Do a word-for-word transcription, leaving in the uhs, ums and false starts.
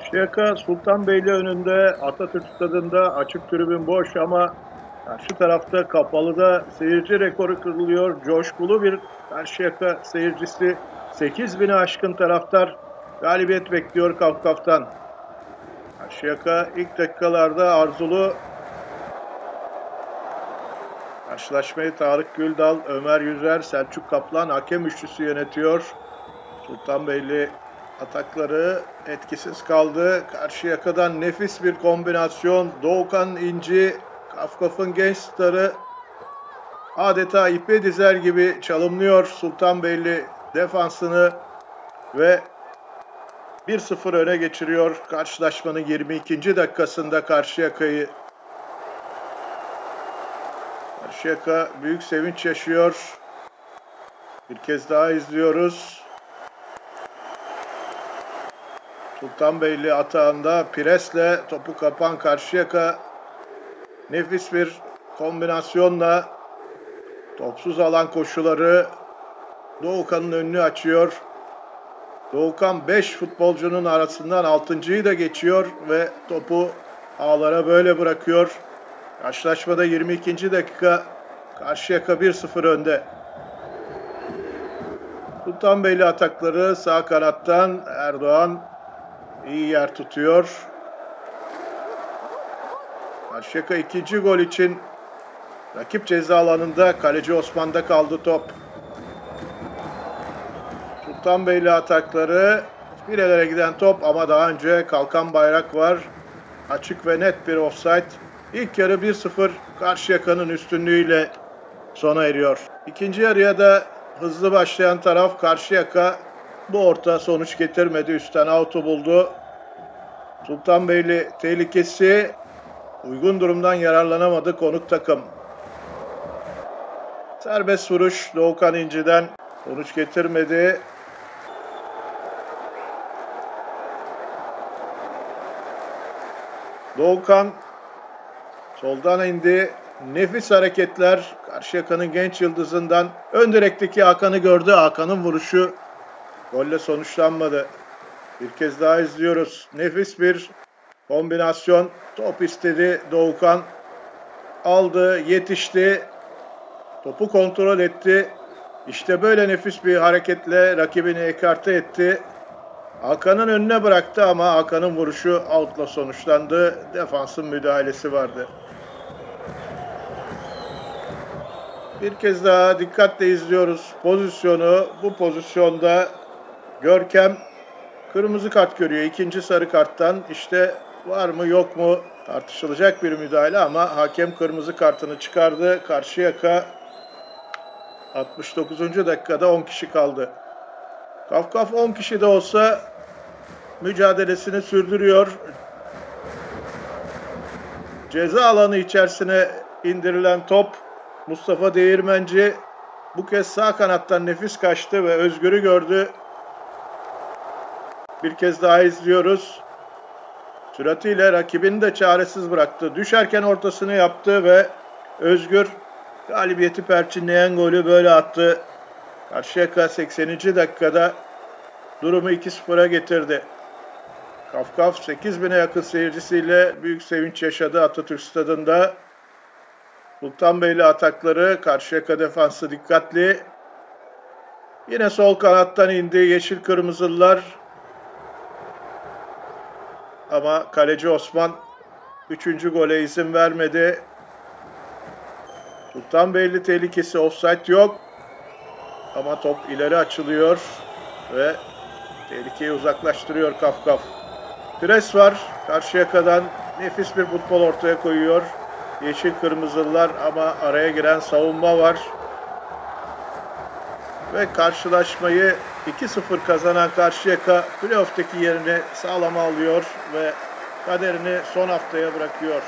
Karşıyaka Sultanbeyli önünde Atatürk Stadı'nda açık tribün boş ama karşı tarafta kapalıda seyirci rekoru kırılıyor. Coşkulu bir Karşıyaka seyircisi, sekiz bini aşkın taraftar galibiyet bekliyor Kaf Kaf'tan. Karşıyaka ilk dakikalarda arzulu. Karşılaşmayı Tarık Güldal, Ömer Yüzer, Selçuk Kaplan hakem üçlüsü yönetiyor. Sultanbeyli atakları etkisiz kaldı. Karşıyaka'dan nefis bir kombinasyon. Doğukan İnce, Kaf Kaf'ın genç starı adeta ipe dizer gibi çalımlıyor Sultanbeyli defansını ve bir sıfır öne geçiriyor karşılaşmanın yirmi ikinci dakikasında Karşıyaka'yı. Karşıyaka büyük sevinç yaşıyor. Bir kez daha izliyoruz. Sultanbeyli atağında presle topu kapan Karşıyaka nefis bir kombinasyonla topsuz alan koşuları Doğukan'ın önünü açıyor. Doğukan beş futbolcunun arasından altıncıyı da geçiyor ve topu ağlara böyle bırakıyor. Karşılaşmada yirmi ikinci dakika Karşıyaka bir sıfır önde. Sultanbeyli atakları sağ kanattan Erdoğan iyi yer tutuyor. Karşıyaka ikinci gol için rakip ceza alanında kaleci Osman'da kaldı top. Sultanbeyli atakları birelere giden top ama daha önce kalkan bayrak var. Açık ve net bir ofsayt. İlk yarı bir sıfır Karşıyaka'nın üstünlüğüyle sona eriyor. İkinci yarıya da hızlı başlayan taraf Karşıyaka. Bu orta sonuç getirmedi. Üstten autu buldu. Sultanbeyli tehlikesi, uygun durumdan yararlanamadı konuk takım. Serbest vuruş Doğukan İnci'den sonuç getirmedi. Doğukan soldan indi. Nefis hareketler Karşıyaka'nın genç yıldızından. Ön direkteki Hakan'ı gördü. Hakan'ın vuruşu golle sonuçlanmadı. Bir kez daha izliyoruz. Nefis bir kombinasyon. Top istedi Doğukan. Aldı, yetişti. Topu kontrol etti. İşte böyle nefis bir hareketle rakibini ekarte etti. Hakan'ın önüne bıraktı ama Hakan'ın vuruşu out'la sonuçlandı. Defansın müdahalesi vardı. Bir kez daha dikkatle izliyoruz pozisyonu. Bu pozisyonda Görkem kırmızı kart görüyor. İkinci sarı karttan işte var mı yok mu tartışılacak bir müdahale ama hakem kırmızı kartını çıkardı. Karşıyaka altmış dokuzuncu dakikada on kişi kaldı. Kaf Kaf on kişi de olsa mücadelesini sürdürüyor. Ceza alanı içerisine indirilen top Mustafa Değirmenci bu kez sağ kanattan nefis kaçtı ve Özgür'ü gördü. Bir kez daha izliyoruz. Süratiyle rakibini de çaresiz bıraktı. Düşerken ortasını yaptı ve Özgür galibiyeti perçinleyen golü böyle attı. Karşıyaka sekseninci dakikada durumu iki sıfıra getirdi. Kaf Kaf sekiz bine yakın seyircisiyle büyük sevinç yaşadı Atatürk Stadı'nda. Sultanbeyli atakları, Karşıyaka defansı dikkatli. Yine sol kanattan indi yeşil kırmızılılar. Ama kaleci Osman üçüncü gole izin vermedi. Sultanbeyli tehlikesi, ofsayt yok. Ama top ileri açılıyor ve tehlikeyi uzaklaştırıyor Kaf Kaf. Pres var. Karşıyaka'dan nefis bir futbol ortaya koyuyor yeşil kırmızılılar ama araya giren savunma var. Ve karşılaşmayı iki sıfır kazanan Karşıyaka playoff'taki yerini sağlama alıyor ve kaderini son haftaya bırakıyor.